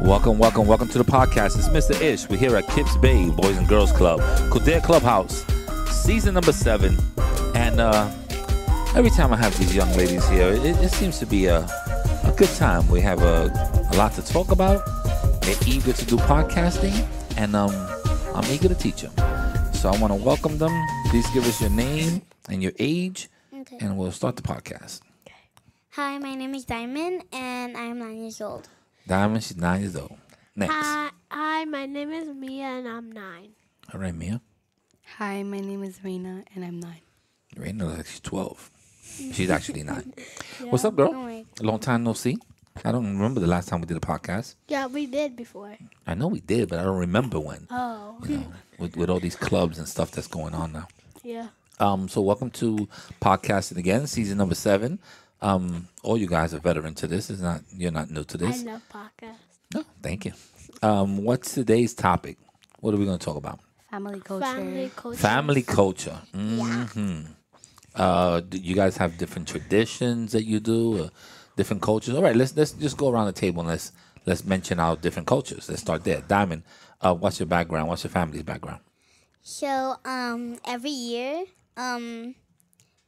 Welcome to the podcast. It's Mr. Ish. We're here at Kips Bay Boys and Girls Club, Koudir Clubhouse, season number 7. And every time I have these young ladies here, it seems to be a good time. We have a lot to talk about. They're eager to do podcasting, and I'm eager to teach them. So I want to welcome them. Please give us your name and your age, okay, and we'll start the podcast. Okay. Hi, my name is Diamond, and I'm 9 years old. Diamond, she's 9 years old. Next. Hi, my name is Mia, and I'm 9. All right, Mia. Hi, my name is Raina, and I'm 9. Raina looks like she's 12. She's actually 9. Yeah. What's up, girl? Long time no see. I don't remember the last time we did a podcast. Yeah, we did before. I know we did, but I don't remember when. Oh. You know, with all these clubs and stuff that's going on now. Yeah. So welcome to podcasting again, season number 7. All you guys are veteran to this. You're not new to this. I love podcasts. No, thank you. What's today's topic? What are we going to talk about? Family culture. Family culture. Mm-hmm. Yeah. Do you guys have different traditions that you do? Or different cultures. All right, let's just go around the table and let's mention our different cultures. Let's start there. Diamond, what's your background? What's your family's background? So every year,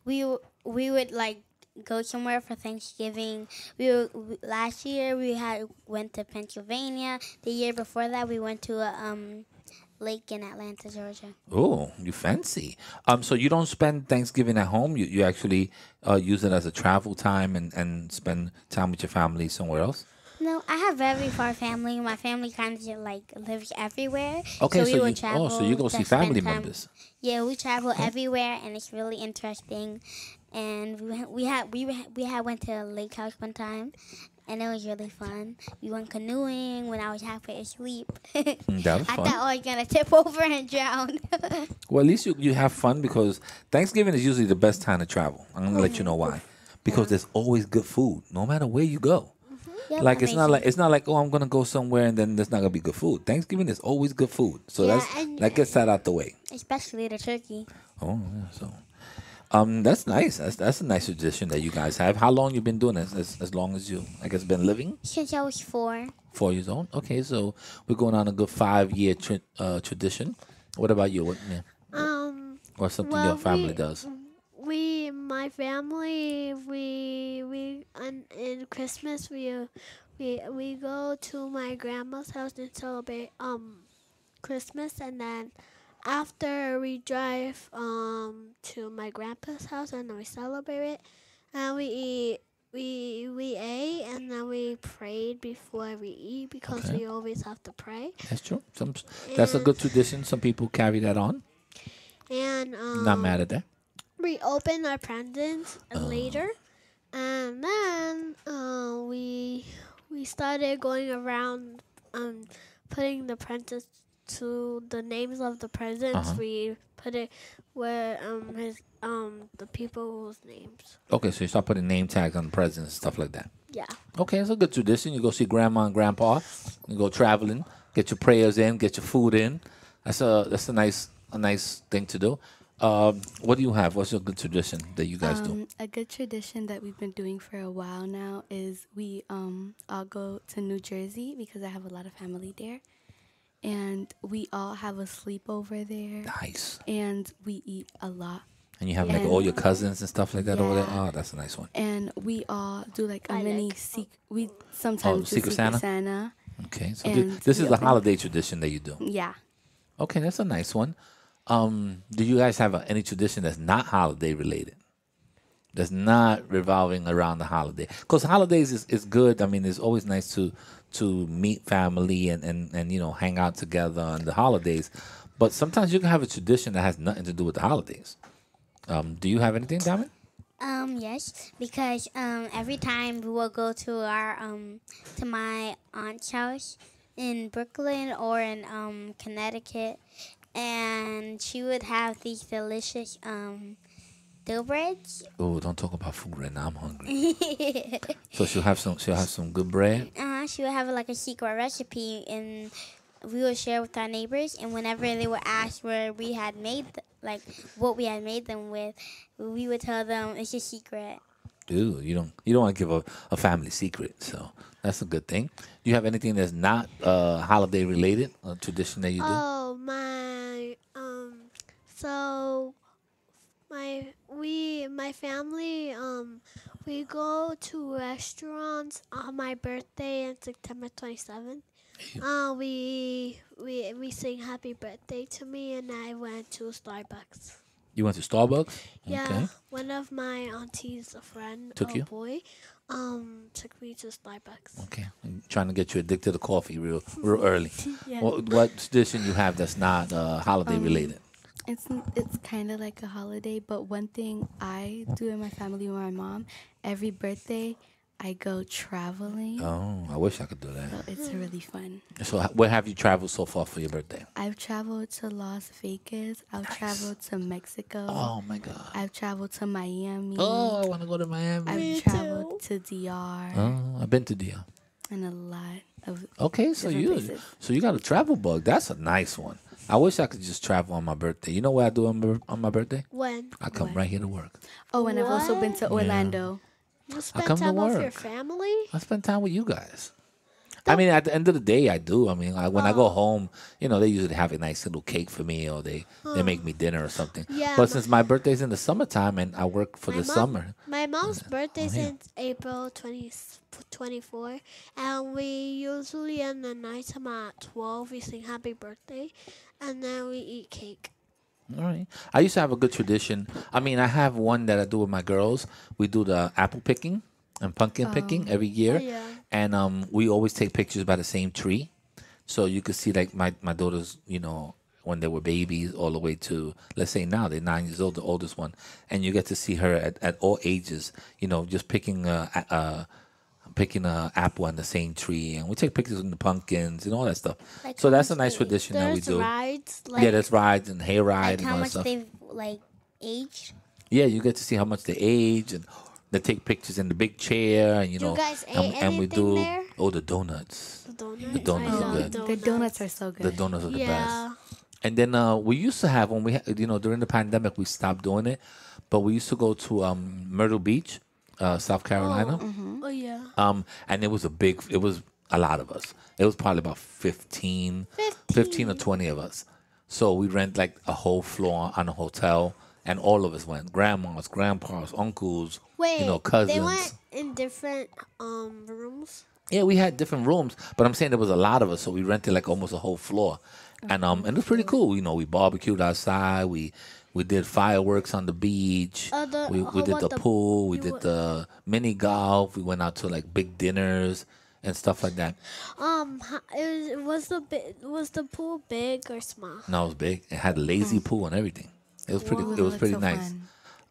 we would like go somewhere for Thanksgiving. Last year we went to Pennsylvania. The year before that we went to a lake in Atlanta, Georgia. Oh, you fancy. So you don't spend Thanksgiving at home. You actually use it as a travel time and spend time with your family somewhere else? No, I have very far family. My family kind of like lives everywhere. Okay, so you travel. Oh, so you go see family members. Yeah, we travel everywhere, and it's really interesting. And we went to a lake house one time, and it was really fun. We went canoeing when I was halfway asleep. That was fun. I thought I was gonna tip over and drown. Well, at least you have fun, because Thanksgiving is usually the best time to travel. I'm gonna let you know why, because there's always good food, no matter where you go. Yep, like amazing. it's not like oh, I'm gonna go somewhere and then there's not gonna be good food. Thanksgiving is always good food, so that gets that out the way. Especially the turkey. Oh, yeah, so that's nice. That's a nice tradition that you guys have. How long you been doing this? As long as you, I guess, been living? Since I was 4. 4 years old. Okay, so we're going on a good 5-year tradition. What about you? What? Yeah. Or something your family does. In Christmas we go to my grandma's house and celebrate Christmas, and then after we drive to my grandpa's house, and then we celebrate it, and we ate, and then we prayed before we eat, because we always have to pray. That's true. That's a good tradition. Some people carry that on. And not mad at that. We open our presents later, and then we started going around putting the presents to the names of the presents. We put it where the people's names. Okay, so you start putting name tags on the presents and stuff like that. Yeah. Okay, it's a good tradition. You go see grandma and grandpa. You go traveling, get your prayers in, get your food in. That's a nice thing to do. What do you have? What's a good tradition that you guys do? A good tradition that we've been doing for a while now is we all go to New Jersey, because I have a lot of family there. And we all have a sleepover there. Nice. And we eat a lot. And you have like all your cousins and stuff like that over there? Oh, that's a nice one. And we all do like a mini Secret Santa? Santa. Okay. So this is the holiday tradition that you do? Yeah. Okay, that's a nice one. Do you guys have any tradition that's not holiday related? That's not revolving around the holiday? Because holidays is good. I mean, it's always nice to meet family and you know, hang out together on the holidays. But sometimes you can have a tradition that has nothing to do with the holidays. Do you have anything, Diamond? Yes, because every time we will go to our to my aunt's house in Brooklyn or in Connecticut. And she would have these delicious dough breads. Oh, don't talk about food right now. I'm hungry. So she'll have some good bread. She would have like a secret recipe, and we would share with our neighbors. And whenever they would ask where we had made, like what we had made them with, we would tell them it's a secret. do. You don't want to give a family secret, so that's a good thing. Do you have anything that's not holiday related, a tradition that you do? Oh, my my family we go to restaurants on my birthday on September 27th. We sing happy birthday to me, and I went to Starbucks. You went to Starbucks? Yeah. Okay. One of my aunties, a friend, took me to Starbucks. Okay. I'm trying to get you addicted to coffee real early. Yeah. What tradition you have that's not holiday related? It's kind of like a holiday, but one thing I do in my family with my mom, every birthday I go traveling. Oh, I wish I could do that. So it's really fun. So where have you traveled so far for your birthday? I've traveled to Las Vegas. I've traveled to Mexico. Oh, my God. I've traveled to Miami. Oh, I want to go to Miami. I've traveled to DR. Oh, I've been to DR. And a lot of places. So you got a travel bug. That's a nice one. I wish I could just travel on my birthday. You know what I do on my birthday? When? I come right here to work. Oh, and I've also been to Orlando. Yeah. You spend time with your family? I spend time with you guys. I mean, at the end of the day, I do. I mean, when I go home, you know, they usually have a nice little cake for me, or they make me dinner or something. Yeah, but since my birthday's in the summertime and I work for the summer. My mom's birthday's since April 24, and we usually in the nighttime at 12, we sing happy birthday, and then we eat cake. All right. I used to have a good tradition. I mean, I have one that I do with my girls. We do the apple picking and pumpkin picking every year. Yeah. And we always take pictures by the same tree. So you could see, like, my daughters, you know, when they were babies all the way to, let's say now, they're 9 years old, the oldest one. And you get to see her at all ages, you know, just picking an apple on the same tree, and we take pictures of the pumpkins and all that stuff. Like, so that's a nice tradition that we do. Rides, like, yeah, there's rides and hay rides, like, and all that stuff. How much they've, like, aged? Yeah, you get to see how much they age, and they take pictures in the big chair, and you know. Guys ate and we do there? Oh, the donuts. The donuts. The donuts are good. The donuts are so good. The donuts are the best. And then we used to have, when we you know, during the pandemic we stopped doing it, but we used to go to Myrtle Beach. South Carolina. Oh, yeah. And it was a lot of us. It was probably about 15 or 20 of us. So we rent like a whole floor on a hotel, and all of us went. Grandmas, grandpas, uncles, you know, cousins. They went in different rooms? Yeah, we had different rooms, but I'm saying there was a lot of us, so we rented like almost a whole floor. And it was pretty cool. You know, we barbecued outside, we did fireworks on the beach. We did the pool. We did the mini golf. We went out to, like, big dinners and stuff like that. Was the pool big or small? No, it was big. It had a lazy pool and everything. It was pretty. It was pretty nice.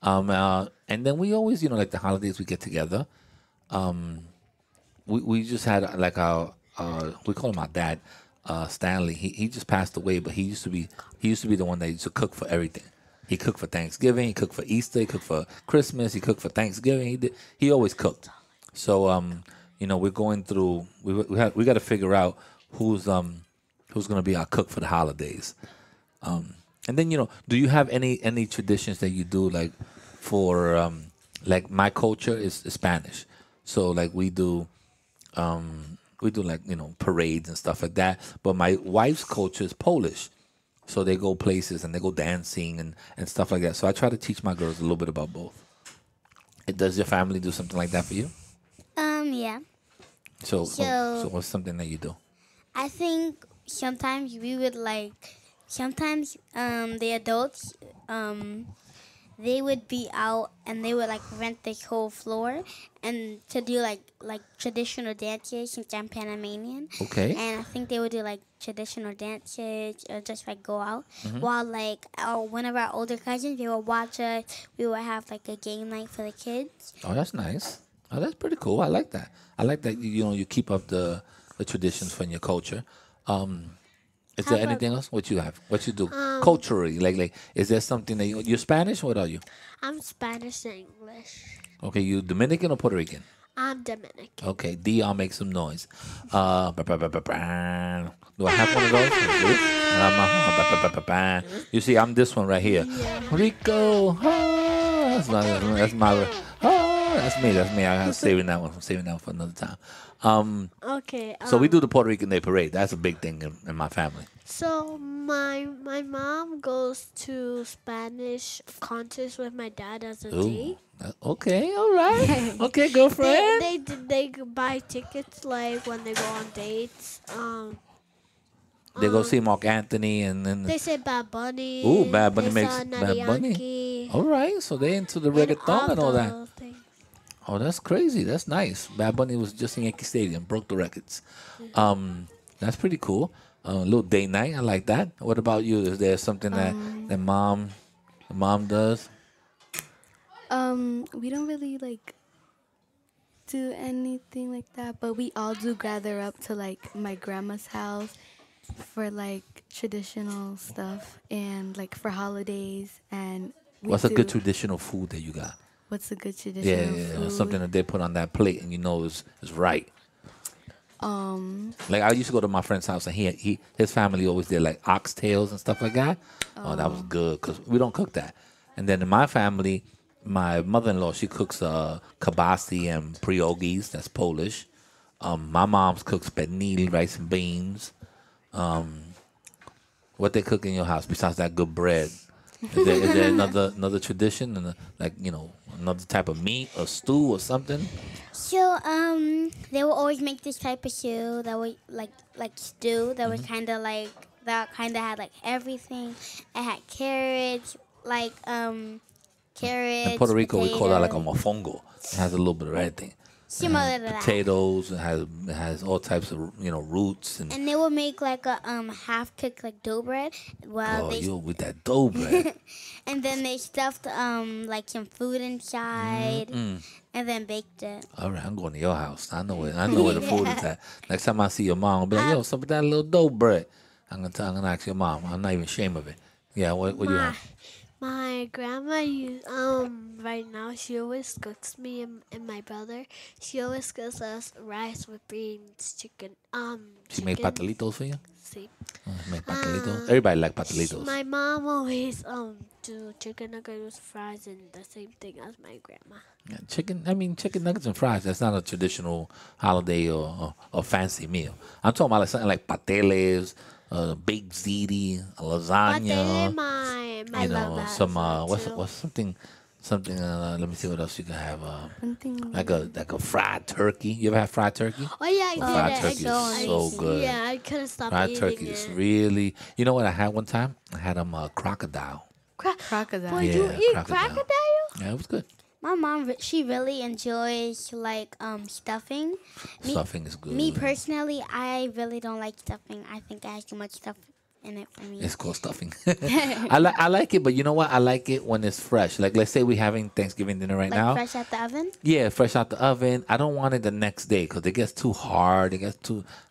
And then we always, you know, like the holidays, we get together. We just had, like, our we call him our dad, Stanley. He just passed away, but he used to be the one that used to cook for everything. He cooked for Thanksgiving. He cooked for Easter. He cooked for Christmas. He cooked for Thanksgiving. He always cooked. So you know, we're going through. We got to figure out who's gonna be our cook for the holidays. And then, you know, do you have any traditions that you do, like, for like, my culture is Spanish, so, like, we do like, you know, parades and stuff like that. But my wife's culture is Polish. So they go places and they go dancing and stuff like that. So I try to teach my girls a little bit about both. Does your family do something like that for you? Yeah. So what's something that you do? I think sometimes we would, like, the adults, they would be out and they would, like, rent the whole floor and to do, like traditional dances, since I'm Panamanian. Okay. And I think they would do, like, traditional dances or just, like, go out. While, like, one of our older cousins, they would watch us. We would have, like, a game night for the kids. Oh, that's nice. Oh, that's pretty cool. I like that. I like that, you know, you keep up the traditions from your culture. Is there anything else? What you have? What you do culturally? Like, is there something that you're Spanish? What are you? I'm Spanish and English. Okay, you Dominican or Puerto Rican? I'm Dominican. Okay, DR, make some noise. Do I have one of those? You see, I'm this one right here. Yeah. Rico, that's my. That's me. I'm saving that one. I'm saving that one for another time. Okay. So we do the Puerto Rican Day Parade. That's a big thing in my family. So my mom goes to Spanish contests with my dad as a date. Okay, all right. Okay, girlfriend. They buy tickets like when they go on dates. They go see Mark Anthony, and then they say Bad Bunny. Ooh, Bad Bunny makes Bad Bunny. All right, so they into the reggaeton and all that. Things. Oh, that's crazy. That's nice. Bad Bunny was just in Yankee Stadium, broke the records. That's pretty cool. A little day night, I like that. What about you? Is there something that mom does? We don't really like do anything like that, but we all do gather up to like my grandma's house for like traditional stuff and like for holidays. And what's a good traditional food that you got? What's a good traditional food? Yeah, something that they put on that plate and you know is right. Like I used to go to my friend's house and his family always did like oxtails and stuff like that. Oh, that was good because we don't cook that. And then in my family, my mother-in-law, she cooks kabasi and priogis. That's Polish. My mom's cooks pernil, rice and beans. What they cook in your house besides that good bread? Is there another tradition and like another type of meat or stew or something? So they will always make this type of stew that was like stew that was kind of had like everything. It had carrots, like carrots. In Puerto Rico, potatoes. We call that like a mofongo. It has a little bit of everything. Similar to potatoes, that. It has all types of roots and they will make like a half cooked like dough bread. Well, with that dough bread. And then they stuffed like some food inside and then baked it. All right, I'm going to your house. I know where the food is at. Next time I see your mom, I'll be like, yo, some of that little dough bread. I'm gonna ask your mom. I'm not even ashamed of it. Yeah, what you have? My grandma, right now, she always cooks me and my brother. She always cooks us rice with beans, chicken. She made patalitos for you? Sí. Make patalitos. Everybody like patalitos. My mom always do chicken nuggets with fries and the same thing as my grandma. Yeah, chicken nuggets and fries, that's not a traditional holiday or fancy meal. I'm talking about something like pateles, baked ziti, lasagna. Let me see what else you can have. Like a fried turkey. You ever have fried turkey? Oh yeah, I did. Fried turkey is so good. Yeah, I couldn't stop eating it. Fried turkey is really. You know what I had one time? I had crocodile. Crocodile. Boy, yeah, you eat crocodile? Yeah, it was good. My mom, she really enjoys like stuffing. Stuffing is good. Me personally, I really don't like stuffing. I think I have too much stuff in it for me. It's called stuffing. I like it, but you know what? I like it when it's fresh. Like let's say we're having Thanksgiving dinner right now. Fresh out the oven? Yeah, fresh out the oven. I don't want it the next day because it gets too hard.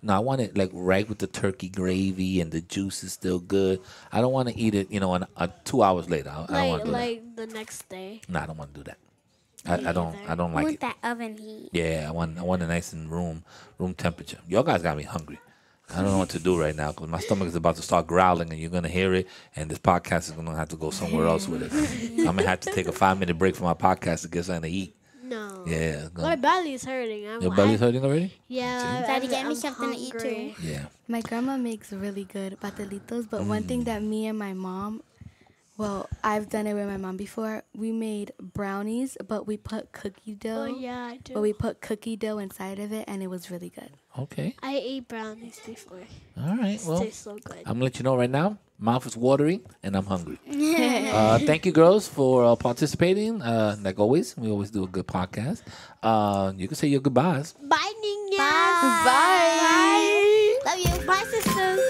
No, I want it like right with the turkey gravy and the juice is still good. I don't want to eat it, 2 hours later. I don't want to do that. The next day. No, I don't want to do that. I don't like it. I want that oven heat. Yeah, I want it nice in room temperature. Y'all guys got me hungry. I don't know what to do right now because my stomach is about to start growling and you're going to hear it and this podcast is going to have to go somewhere else with it. So I'm going to have to take a 5-minute break from my podcast to get something to eat. No. Yeah. My belly's hurting. Your belly's hurting already? Yeah. Daddy gave me something to eat too. Yeah. My grandma makes really good patalitos, but one thing that me and my mom... Well, I've done it with my mom before. We made brownies, but we put cookie dough. Oh, yeah, I do. But we put cookie dough inside of it, and it was really good. Okay. I ate brownies before. All right. Well, it tastes so good. I'm going to let you know right now, mouth is watery, and I'm hungry. Thank you, girls, for participating. Like always, we always do a good podcast. You can say your goodbyes. Bye, Nina. Bye. Bye. Bye. Love you. Bye, sisters.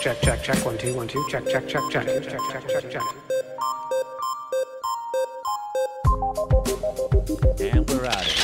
Check, check, check, check, 1, 2, 1, 2, check, check, check, check, check, check, check, check, check. And we're out.